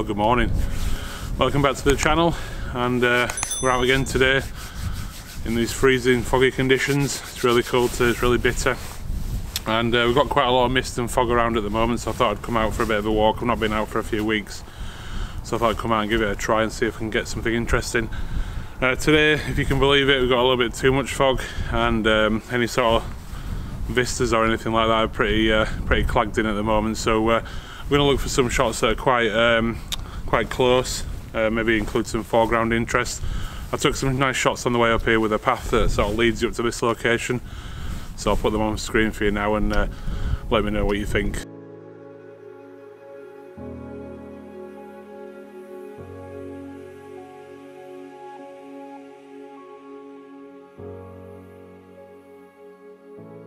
or good morning. Welcome back to the channel, and we're out again today in these freezing foggy conditions. It's really cold today, it's really bitter, and we've got quite a lot of mist and fog around at the moment, so I thought I'd come out for a bit of a walk. I've not been out for a few weeks, so I thought I'd come out and give it a try and see if I can get something interesting. Today, if you can believe it, we've got a little bit too much fog, and any sort of vistas or anything like that are pretty clagged in at the moment. So we're going to look for some shots that are quite close, maybe include some foreground interest. I took some nice shots on the way up here with a path that sort of leads you up to this location, so I'll put them on the screen for you now and let me know what you think.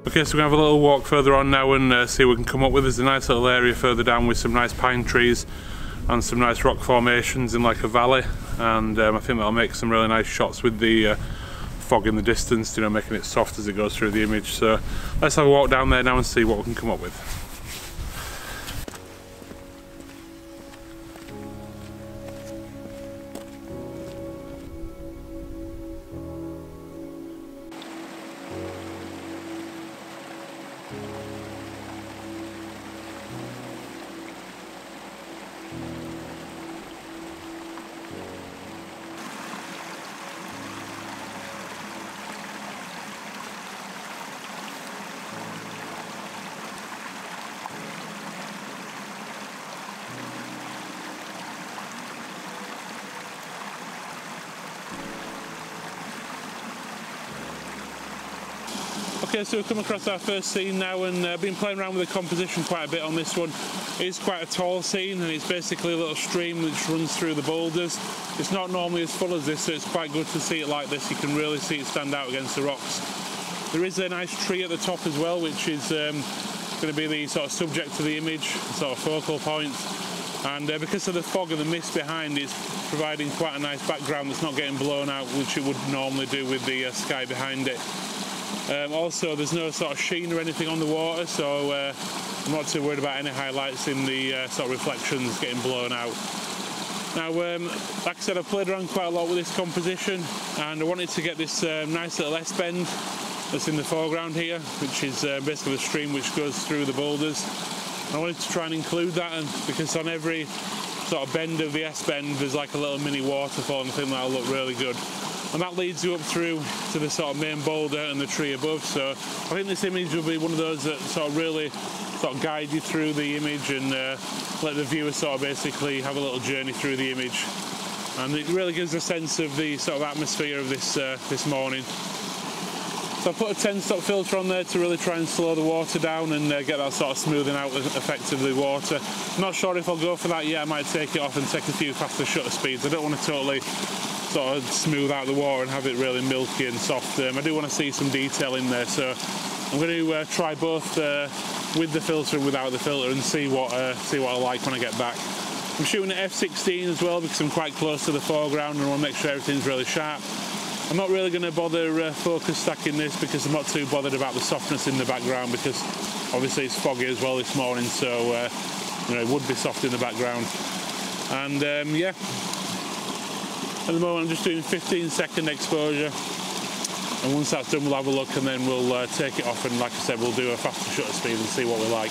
Okay, so we're going to have a little walk further on now and see what we can come up with. There's a nice little area further down with some nice pine trees and some nice rock formations in like a valley, and I think that'll make some really nice shots with the fog in the distance, you know, making it soft as it goes through the image. So let's have a walk down there now and see what we can come up with. Okay, so we've come across our first scene now, and I've been playing around with the composition quite a bit on this one. It's quite a tall scene, and it's basically a little stream which runs through the boulders. It's not normally as full as this, so it's quite good to see it like this. You can really see it stand out against the rocks. There is a nice tree at the top as well, which is going to be the sort of subject of the image, sort of focal point. And because of the fog and the mist behind, it's providing quite a nice background that's not getting blown out, which it would normally do with the sky behind it. Also, there's no sort of sheen or anything on the water, so I'm not too worried about any highlights in the sort of reflections getting blown out. Now, like I said, I've played around quite a lot with this composition, and I wanted to get this nice little S-bend that's in the foreground here, which is basically the stream which goes through the boulders. And I wanted to try and include that, and because on every sort of bend of the S-bend there's like a little mini waterfall, and I think that'll look really good. And that leads you up through to the sort of main boulder and the tree above. So I think this image will be one of those that sort of really sort of guide you through the image and let the viewer sort of basically have a little journey through the image. And it really gives a sense of the sort of atmosphere of this morning. So I put a 10-stop filter on there to really try and slow the water down and get that sort of smoothing out effect of the water. I'm not sure if I'll go for that yet. I might take it off and take a few faster shutter speeds. I don't want to totally sort of smooth out the water and have it really milky and soft. I do want to see some detail in there, so I'm going to try both with the filter and without the filter and see what I like when I get back. I'm shooting at f/16 as well because I'm quite close to the foreground and I want to make sure everything's really sharp. I'm not really going to bother focus stacking this because I'm not too bothered about the softness in the background, because obviously it's foggy as well this morning, so you know, it would be soft in the background. And yeah. At the moment I'm just doing 15-second exposure, and once that's done we'll have a look and then we'll take it off, and like I said, we'll do a faster shutter speed and see what we like.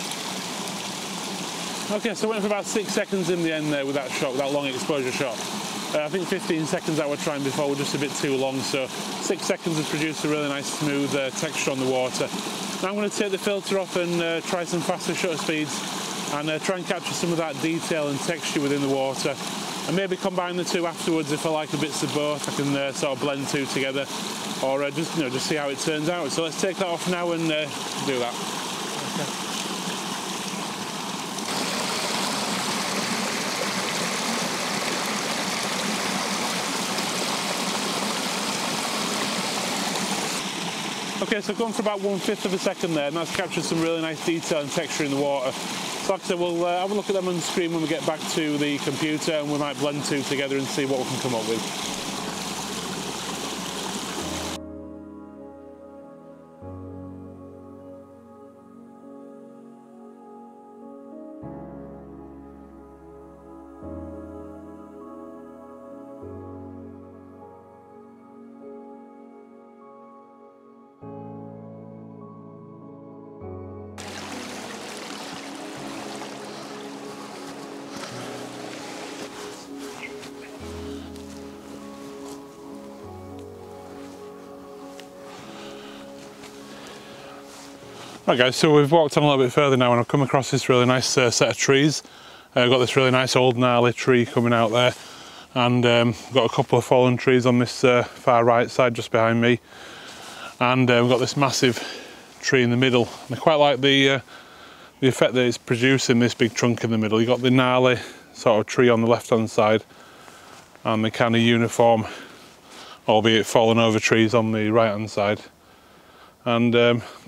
Okay, so I went for about 6 seconds in the end there with that shot, that long exposure shot. I think 15 seconds that we're trying before were just a bit too long, so 6 seconds has produced a really nice smooth texture on the water. Now I'm going to take the filter off and try some faster shutter speeds and try and capture some of that detail and texture within the water. And maybe combine the two afterwards if I like the bits of both. I can sort of blend two together, or just, you know, just see how it turns out. So let's take that off now and do that. Okay. Okay, so I've gone for about 1/5 of a second there, and that's captured some really nice detail and texture in the water. So like I said, we'll have a look at them on the screen when we get back to the computer, and we might blend two together and see what we can come up with. Right guys, so we've walked on a little bit further now and I've come across this really nice set of trees. I've got this really nice old gnarly tree coming out there, and got a couple of fallen trees on this far right side just behind me, and we've got this massive tree in the middle. And I quite like the effect that it's producing, this big trunk in the middle. You've got the gnarly sort of tree on the left hand side and the kind of uniform, albeit fallen over trees on the right hand side. And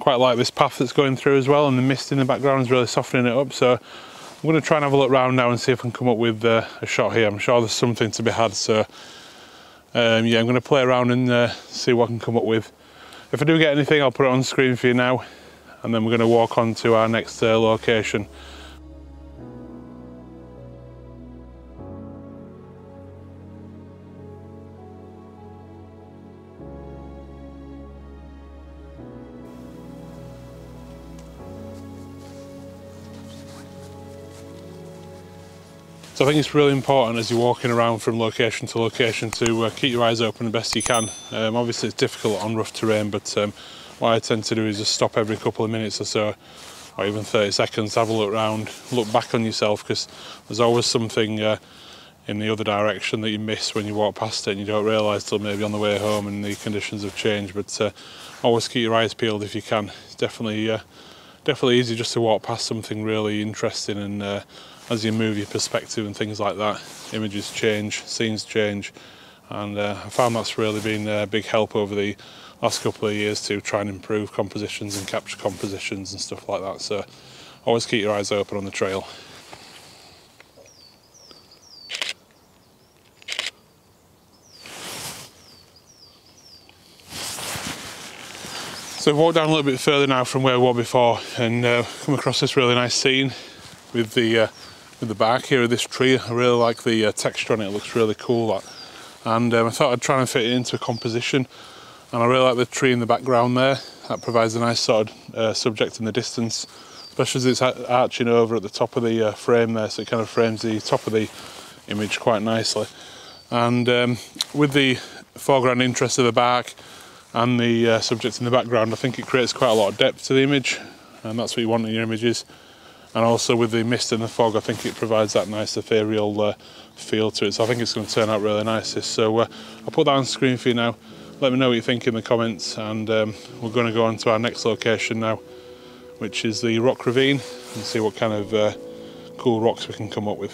quite like this path that's going through as well, and the mist in the background is really softening it up. So I'm going to try and have a look round now and see if I can come up with a shot here. I'm sure there's something to be had, so yeah, I'm going to play around and see what I can come up with. If I do get anything, I'll put it on screen for you now, and then we're going to walk on to our next location. So I think it's really important as you're walking around from location to location to keep your eyes open the best you can. Obviously it's difficult on rough terrain, but what I tend to do is just stop every couple of minutes or so, or even 30 seconds, have a look round, look back on yourself, because there's always something in the other direction that you miss when you walk past it and you don't realise till maybe on the way home and the conditions have changed. But always keep your eyes peeled if you can. It's definitely easy just to walk past something really interesting, and as you move your perspective and things like that, images change, scenes change, and I found that's really been a big help over the last couple of years to try and improve compositions and capture compositions and stuff like that. So always keep your eyes open on the trail. So I've walked down a little bit further now from where we were before, and come across this really nice scene with the bark here of this tree. I really like the texture on it. It looks really cool, that. And I thought I'd try and fit it into a composition, and I really like the tree in the background there. That provides a nice sort of subject in the distance, especially as it's arching over at the top of the frame there, so it kind of frames the top of the image quite nicely. And with the foreground interest of the bark and the subject in the background, I think it creates quite a lot of depth to the image, and that's what you want in your images. And also with the mist and the fog, I think it provides that nice ethereal feel to it. So I think it's going to turn out really nice. So I'll put that on screen for you now. Let me know what you think in the comments, and we're going to go on to our next location now, which is the rock ravine, and see what kind of cool rocks we can come up with.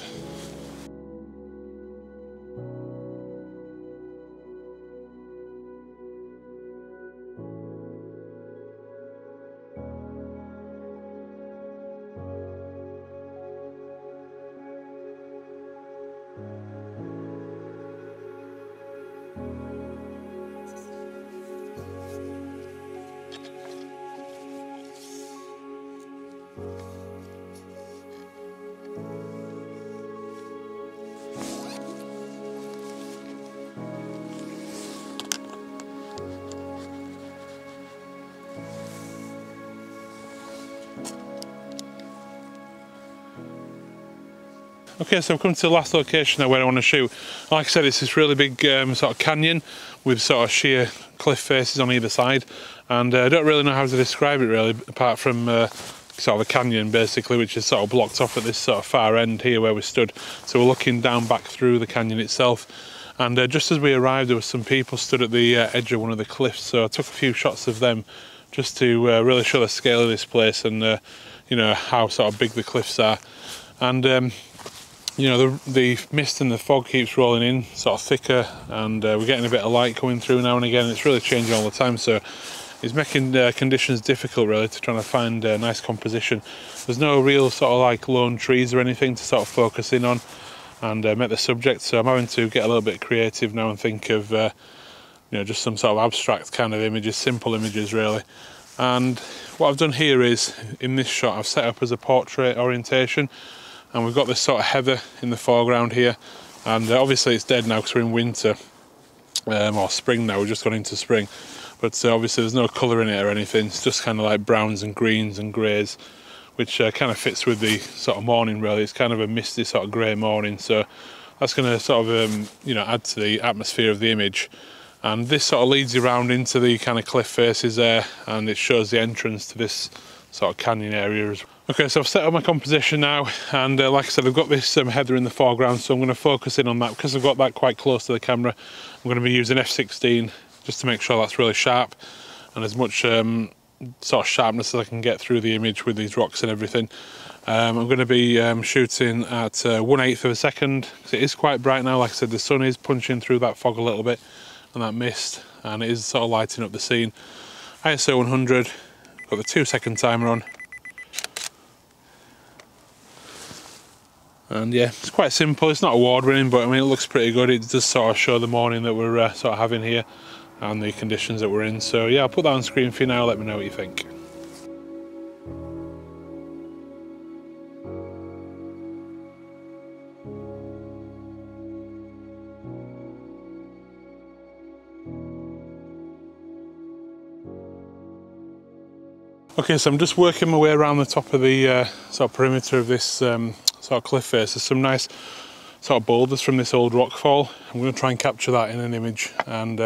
Okay, so I've come to the last location where I want to shoot. Like I said, it's this really big sort of canyon with sort of sheer cliff faces on either side, and I don't really know how to describe it really, apart from sort of a canyon basically, which is sort of blocked off at this sort of far end here where we stood. So we're looking down back through the canyon itself, and just as we arrived there were some people stood at the edge of one of the cliffs, so I took a few shots of them just to really show the scale of this place, and you know, how sort of big the cliffs are. And you know, the mist and the fog keeps rolling in, sort of thicker, and we're getting a bit of light coming through now and again. It's really changing all the time, so it's making conditions difficult really to trying to find a nice composition. There's no real sort of like lone trees or anything to sort of focus in on and make the subject, so I'm having to get a little bit creative now and think of you know, just some sort of abstract kind of images, simple images really. And what I've done here is, in this shot, I've set up as a portrait orientation, and we've got this sort of heather in the foreground here, and obviously it's dead now because we're in winter, or spring now, we've just gone into spring, but obviously there's no colour in it or anything. It's just kind of like browns and greens and greys, which kind of fits with the sort of morning really. It's kind of a misty sort of grey morning, so that's going to sort of you know, add to the atmosphere of the image. And this sort of leads you round into the kind of cliff faces there, and it shows the entrance to this sort of canyon areas. Okay, so I've set up my composition now, and like I said, I've got this heather in the foreground, so I'm going to focus in on that because I've got that quite close to the camera. I'm going to be using f/16 just to make sure that's really sharp and as much sort of sharpness as I can get through the image with these rocks and everything. I'm going to be shooting at 1/8 of a second because it is quite bright now. Like I said, the sun is punching through that fog a little bit and that mist, and it is sort of lighting up the scene. ISO 100, got the 2-second timer on. And yeah, it's quite simple. It's not award winning, but I mean, it looks pretty good. It does sort of show the morning that we're sort of having here and the conditions that we're in. So yeah, I'll put that on screen for you now. Let me know what you think. Okay, so I'm just working my way around the top of the sort of perimeter of this sort of cliff face. There's some nice sort of boulders from this old rockfall. I'm going to try and capture that in an image, and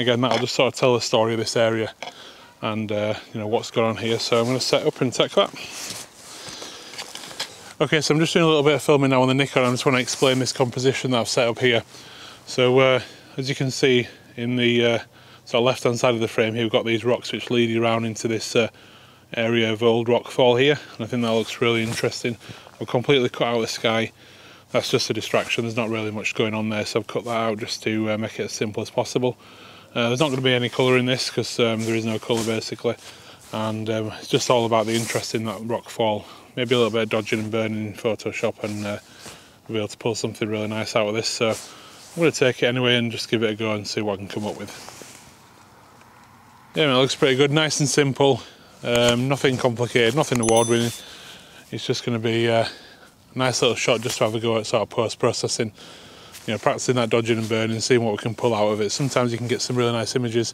again, that'll just sort of tell the story of this area and you know, what's going on here. So I'm going to set up and take that. Okay, so I'm just doing a little bit of filming now on the Nikon. I just want to explain this composition that I've set up here. So as you can see in the sort of left-hand side of the frame here, we've got these rocks which lead you around into this area of old rockfall here, and I think that looks really interesting. I've completely cut out the sky. That's just a distraction, there's not really much going on there, so I've cut that out just to make it as simple as possible. There's not going to be any colour in this because there is no colour basically, and it's just all about the interest in that rockfall. Maybe a little bit of dodging and burning in Photoshop, and we'll be able to pull something really nice out of this. So I'm going to take it anyway and just give it a go and see what I can come up with. Yeah, I mean, it looks pretty good, nice and simple. Nothing complicated, nothing award-winning. It's just going to be a nice little shot just to have a go at sort of post-processing. You know, practicing that dodging and burning, seeing what we can pull out of it. Sometimes you can get some really nice images,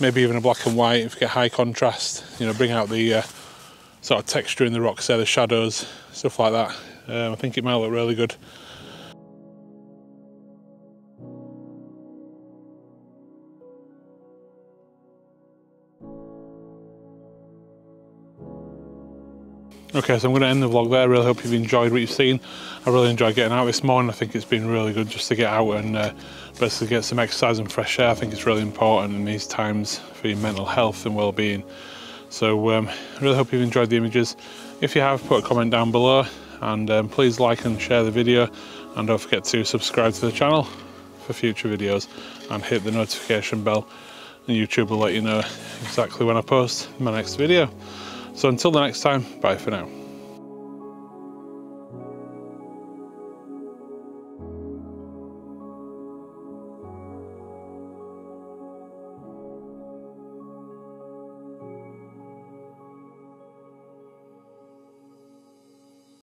maybe even a black and white if you get high contrast. You know, bring out the sort of texture in the rocks there, the shadows, stuff like that. I think it might look really good. Okay, so I'm going to end the vlog there. I really hope you've enjoyed what you've seen. I really enjoyed getting out this morning. I think it's been really good just to get out and basically get some exercise and fresh air. I think it's really important in these times for your mental health and well-being. So I really hope you've enjoyed the images. If you have, put a comment down below, and please like and share the video, and don't forget to subscribe to the channel for future videos and hit the notification bell, and YouTube will let you know exactly when I post my next video. So until the next time, bye for now.